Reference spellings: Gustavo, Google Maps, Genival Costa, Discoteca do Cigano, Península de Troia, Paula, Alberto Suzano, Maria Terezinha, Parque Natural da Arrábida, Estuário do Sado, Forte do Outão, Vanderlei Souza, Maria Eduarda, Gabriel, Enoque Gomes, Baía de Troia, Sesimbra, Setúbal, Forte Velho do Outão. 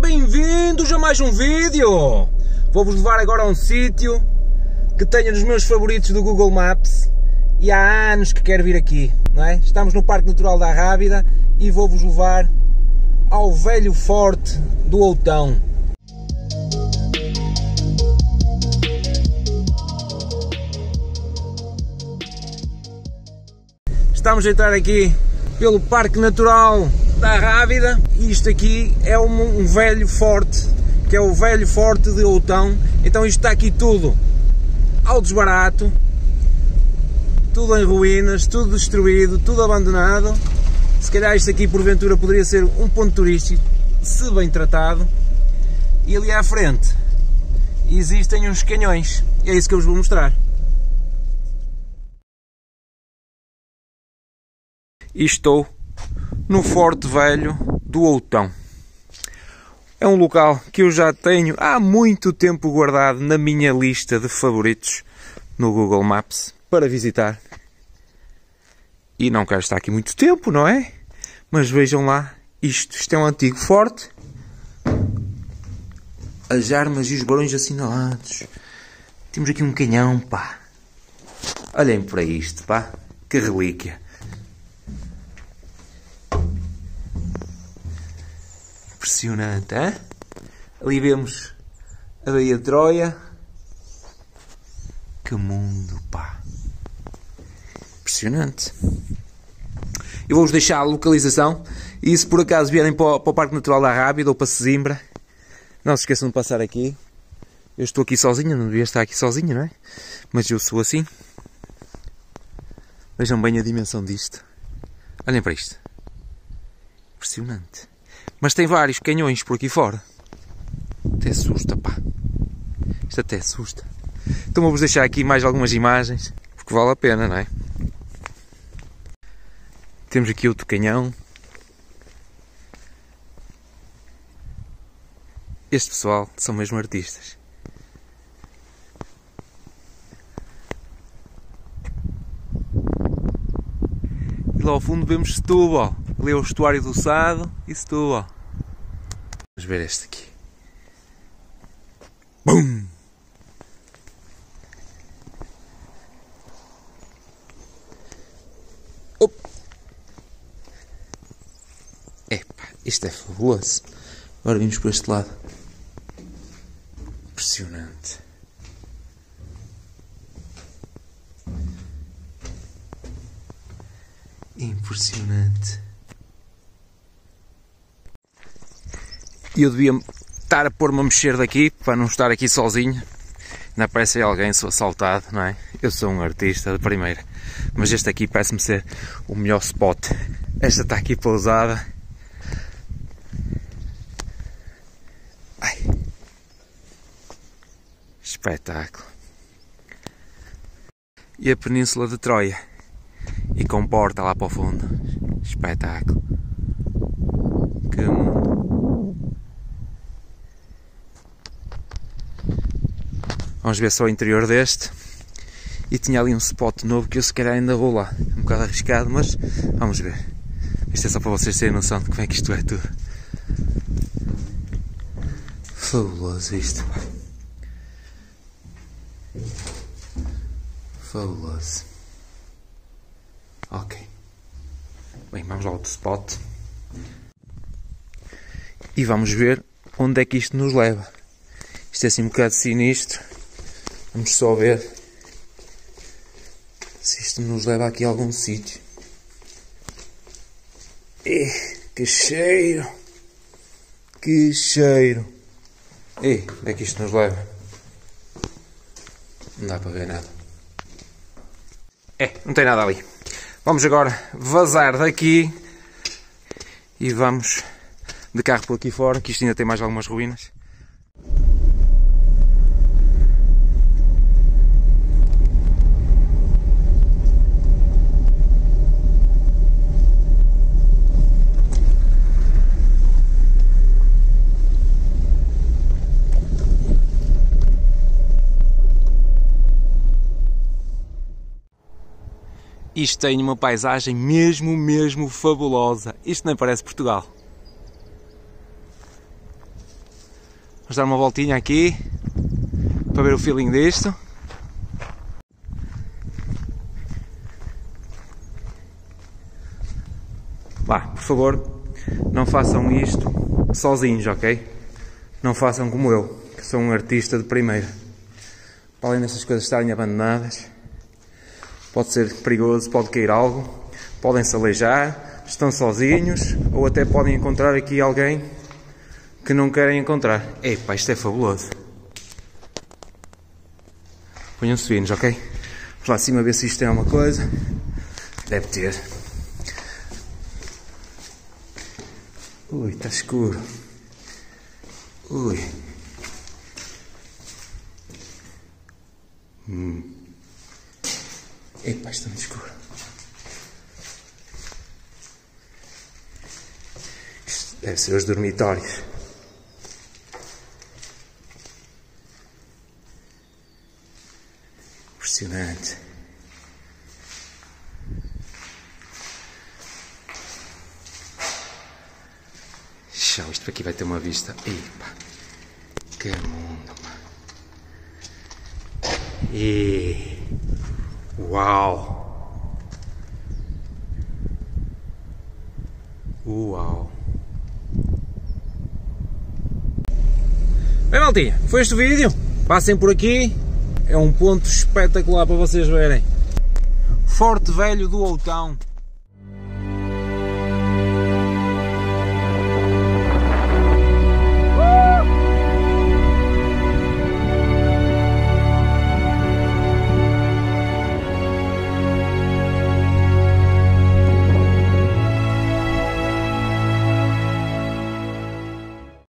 bem-vindos a mais um vídeo. Vou-vos levar agora a um sítio que tenho nos meus favoritos do Google Maps e há anos que quero vir aqui, não é? Estamos no Parque Natural da Arrábida e vou-vos levar ao velho Forte do Outão. Estamos a entrar aqui pelo Parque Natural da Arrábida. Isto aqui é um velho forte, que é o velho Forte de Outão. Então isto está aqui tudo ao desbarato, tudo em ruínas, tudo destruído, tudo abandonado. Se calhar isto aqui porventura poderia ser um ponto turístico, se bem tratado. E ali à frente existem uns canhões, e é isso que eu vos vou mostrar. E estou no Forte Velho do Outão. É um local que eu já tenho há muito tempo guardado na minha lista de favoritos no Google Maps para visitar. E não quero estar aqui muito tempo, não é? Mas vejam lá isto. Isto é um antigo forte. As armas e os barões assinalados. Temos aqui um canhão, pá. Olhem para isto, pá. Que relíquia. Impressionante, hein? Ali vemos a Baía de Troia. Que mundo, pá! Impressionante. Eu vou-vos deixar a localização e se por acaso vierem para o Parque Natural da Arrábida ou para Sesimbra, não se esqueçam de passar aqui. Eu estou aqui sozinho, não devia estar aqui sozinho, não é? Mas eu sou assim. Vejam bem a dimensão disto. Olhem para isto. Impressionante. Mas tem vários canhões por aqui fora. Até assusta, pá. Isto até assusta. Então vou-vos deixar aqui mais algumas imagens, porque vale a pena, não é? Temos aqui outro canhão. Este pessoal são mesmo artistas. E lá ao fundo vemos Setúbal. Ali é o Estuário do Sado e Setúbal. Vamos ver este aqui. Bum! Op! Epá, isto é fabuloso. Agora vimos para este lado. Impressionante. Impressionante. E eu devia estar a pôr-me a mexer daqui, para não estar aqui sozinho. Ainda parece alguém, sou assaltado, não é? Eu sou um artista de primeira. Mas este aqui parece-me ser o melhor spot. Esta está aqui pousada. Ai. Espetáculo. E a Península de Troia. E com porta lá para o fundo. Espetáculo. Que mundo. Vamos ver só o interior deste. E tinha ali um spot novo que eu se calhar ainda vou lá. Um bocado arriscado, mas vamos ver. Isto é só para vocês terem noção de como é que isto é tudo. Fabuloso isto. Fabuloso. Ok. Bem, vamos lá ao outro spot. E vamos ver onde é que isto nos leva. Isto é assim um bocado sinistro. Vamos só ver se isto nos leva aqui a algum sítio. Que cheiro! Que cheiro! Onde é que isto nos leva? Não dá para ver nada. Não tem nada ali. Vamos agora vazar daqui e vamos de carro por aqui fora, que isto ainda tem mais algumas ruínas. Isto tem uma paisagem mesmo fabulosa. Isto nem parece Portugal. Vamos dar uma voltinha aqui para ver o feeling disto. Vá, por favor, não façam isto sozinhos, ok? Não façam como eu, que sou um artista de primeira. Para além destas coisas estarem abandonadas, pode ser perigoso, pode cair algo, podem se aleijar, estão sozinhos ou até podem encontrar aqui alguém que não querem encontrar. Epá, isto é fabuloso. Ponham-se finos, ok? Vamos lá acima ver se isto tem alguma coisa. Deve ter. Ui, está escuro. Ui. Epá, está muito escuro. Isto deve ser os dormitórios. Impressionante. Xau, isto para aqui vai ter uma vista. Epa, que mundo, pá. E... uau. Uau. Bem, maltinha, foi este o vídeo. Passem por aqui. É um ponto espetacular para vocês verem. Forte Velho do Outão.